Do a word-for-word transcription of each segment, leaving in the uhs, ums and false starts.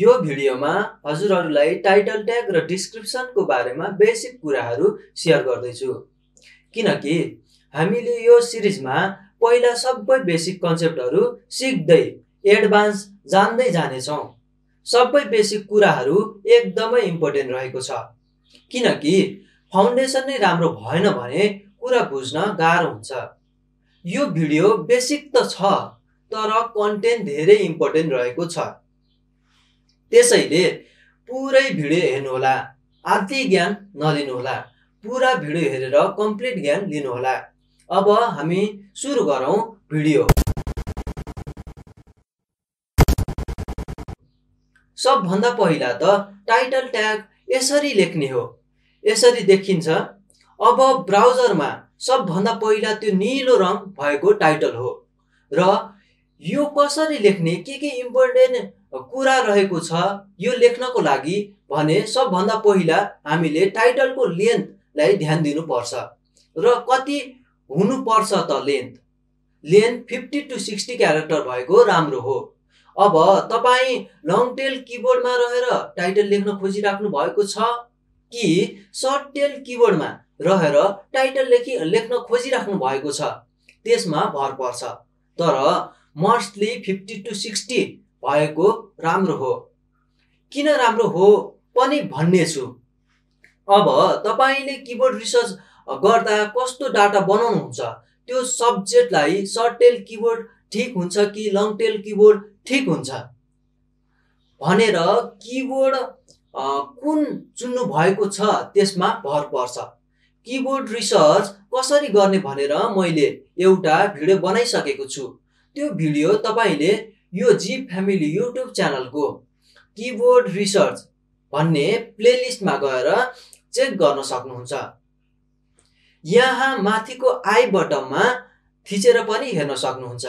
यो भिडियोमा हजुरहरुलाई title tag र डिस्क्रिप्सनको बारेमा बेसिक कुराहरु शेयर गर्दैछु किनकि हामीले यो सिरिजमा पहिला सबै बेसिक कन्सेप्टहरु सिक्दै एडभान्स जान्दै जाने छौं। सबै बेसिक कुराहरु एकदमै इम्पोर्टेन्ट रहेको छ किनकि फाउन्डेसन नै राम्रो भएन भने कुरा बुझ्न गाह्रो हुन्छ। यो भिडियो बेसिक त छ तर कन्टेन्ट धेरै इम्पोर्टेन्ट रहेको छ। त्यसैले पुरै भिडियो हेर्नु होला, आधी ज्ञान नलिनु होला, पूरा भिडियो हेरेर कम्प्लिट ज्ञान लिनु होला। अब हामी सुरु गरौं भिडियो। सबभन्दा पहिला त टाइटल ट्याग यसरी लेख्ने हो, यसरी देखिन्छ। अब ब्राउजरमा सबभन्दा पहिला त्यो नीलो रङ भएको टाइटल हो र यो कसरी लेख्ने, के के इम्पोर्टेन्ट कुरा रहेको छ यो लेख्नको लागि भने सबभन्दा पहिला हामीले टाइटलको लेन्थलाई ध्यान दिनुपर्छ र कति हुनु पर्छ त लेन्थ लेन्थ पचास टु साठ क्यारेक्टर भएको राम्रो हो। अब तपाई लङ टेल किबोर्डमा रहेर टाइटल लेख्न खोजिराख्नु भएको छ कि सर्ट टेल किबोर्डमा रहेर टाइटल लेखि लेख्न खोजिराख्नु भएको छ त्यसमा भर पर्छ, तर मोस्टली पचास टु साठ भएको राम्रो हो। किन राम्रो हो पनि भन्ने छु। अब तपाईले किबोर्ड रिसर्च गर्दा कस्तो डाटा बनाउनुहुन्छ त्यो सब्जेक्टलाई सर्ट टेल किबोर्ड ठीक हुन्छ कि लङ टेल किबोर्ड ठीक हुन्छ भनेर किबोर्ड कुन चुन्नु भएको छ त्यसमा भर पर्छ। किबोर्ड रिसर्च कसरी गर्ने भनेर मैले एउटा भिडियो बनाइसकेको छु, त्यो भिडियो तपाईले यो जीप फ्यामिली यूट्यूब चैनल को कीबोर्ड रिसर्च भन्ने प्लेलिस्ट में गएर चेक गर्न सक्नुहुन्छ। यहाँ माथिको आई बटन में थिचेर पनि हेर्न सक्नुहुन्छ।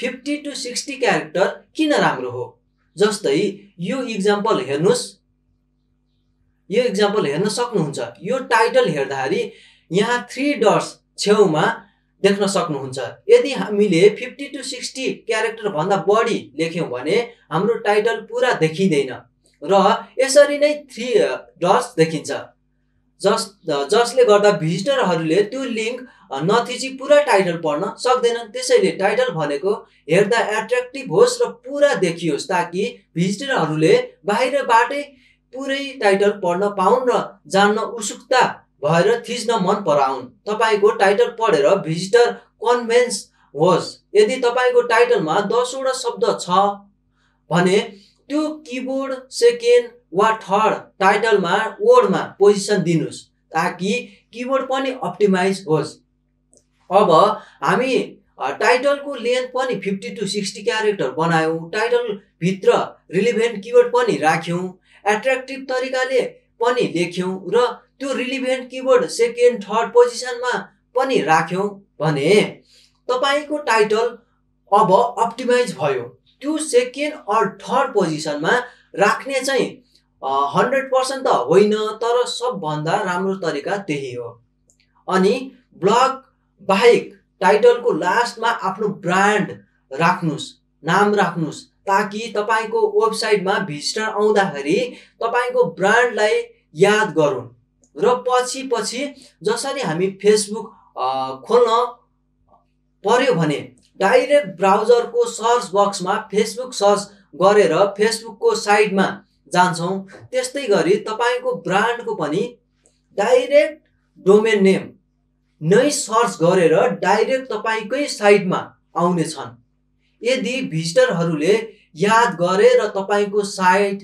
पचास टु साठ क्यारेक्टर किन राम्रो हो, जस्तै यो एक्जाम्पल हेर्नुस्, यो एक्जाम्पल हेर्न सक्नुहुन्छ। यो टाइटल हेर्दाखेरि यहाँ थ्री डट्स छेउमा देख्न सक्नुहुन्छ। यदि हामीले पचास टु साठ क्यारेक्टर भन्दा बढी लेख्यौं भने हाम्रो टाइटल पूरा देखिदैन र यसरी नै थ्री डट्स देखिन्छ जस जसले गर्दा भिजिटरहरूले त्यो लिंक नथिची पूरा टाइटल पढ्न सक्दैनन्। त्यसैले टाइटल भनेको हेर्दा एट्र्याक्टिभ होस् र पूरा देखियोस् ताकि भिजिटरहरूले बाहिरबाटै पुरै टाइटल पढ्न पाउन् र जान्न उत्सुकता भएर थिच्न मन पराउन्। तपाईको टाइटल पढेर भिजिटर कन्भिन्स होस्। यदि तपाईको टाइटलमा दसवटा शब्द छ भने त्यो किबोर्ड सेकेन्ड वा थर्ड टाइटलमा वर्डमा पोजिसन दिनुस् ताकि किबोर्ड पनि अप्टिमाइज होस्। अब हामी टाइटलको लेन्थ पनि पचास टु साठ क्यारेक्टर बनायौं, टाइटल भित्र रिलेभेन्ट किबोर्ड पनि राख्यौं, एट्र्याक्टिभ तरिकाले पनि लेख्यौं र त्यो रिलेभेन्ट किबोर्ड सेकेन्ड थर्ड पोजिसनमा पनि राख्यौं भने तपाईको टाइटल अब अप्टिमाइज भयो। त्यो सेकेन्ड अर थर्ड पोजिसनमा राख्ने चाहिँ सय प्रतिशत त होइन तर सबभन्दा राम्रो तरिका त्यही हो। अनि ब्लक बाहेक टाइटलको लास्टमा आफ्नो ब्रान्ड राख्नुस्, नाम राख्नुस् ताकि तपाईको वेबसाइटमा भिजिटर आउँदाखेरि तपाईको ब्रान्डलाई याद गरौँ र पछि पछि जसरी हामी फेसबुक खोल्न पर्यो भने डाइरेक्ट ब्राउजरको सर्च बक्समा फेसबुक सर्च गरेर फेसबुकको साइटमा जान्छौं। त्यस्तै गरी तपाईको ब्रान्डको पनि डाइरेक्ट डोमेन नेम नै सर्च गरेर डाइरेक्ट तपाईकै साइटमा आउने छन्। यदि भिजिटरहरूले याद गरे र तपाईको साइट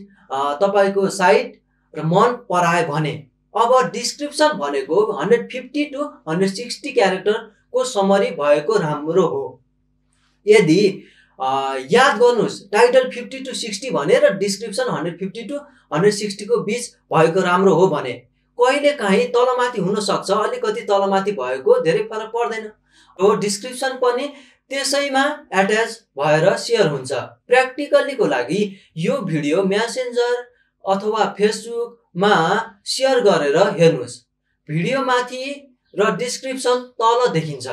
तपाईको साइट र मन पराए भने अब डिस्क्रिप्सन भनेको एक सय पचास टु एक सय साठ क्यारेक्टर को समरी भएको राम्रो हो। यदि याद गर्नुस् टाइटल पचास टु साठ भनेर डिस्क्रिप्सन एक सय पचास टु एक सय साठ को बीच भएको राम्रो हो भने कहिलेकाहीँ तलमाथि हुन सक्छ, अलिकति तलमाथि भएको धेरै फरक पर्दैन र डिस्क्रिप्सन पनि त्यसैमा अट्याच भएर शेयर हुन्छ। प्र्याक्टिकलीको लागि यो भिडियो मेसेन्जर अथवा फेसबुकमा शेयर गरेर हेर्नुस्। भिडियो माथि र डिस्क्रिप्सन तल देखिन्छ,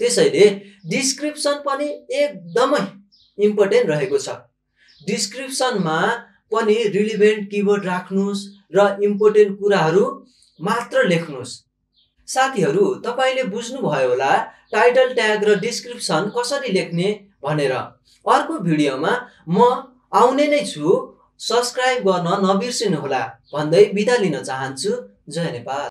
त्यसैले डिस्क्रिप्सन पनि एकदमै इम्पोर्टेन्ट रहेको छ। डिस्क्रिप्सनमा पनि रिलेभेन्ट कीवर्ड राख्नुस् र इम्पोर्टेन्ट कुराहरू मात्र लेख्नुस्। साथीहरू, तपाईले बुझ्नु भयो होला टाइटल ट्याग र डिस्क्रिप्सन कसरी लेख्ने भनेर। अर्को भिडियोमा म आउने नै छु। सब्स्क्राइब गर्न नबिर्सिनु होला भन्दै बिदा लिन चाहन्छु। जय नेपाल।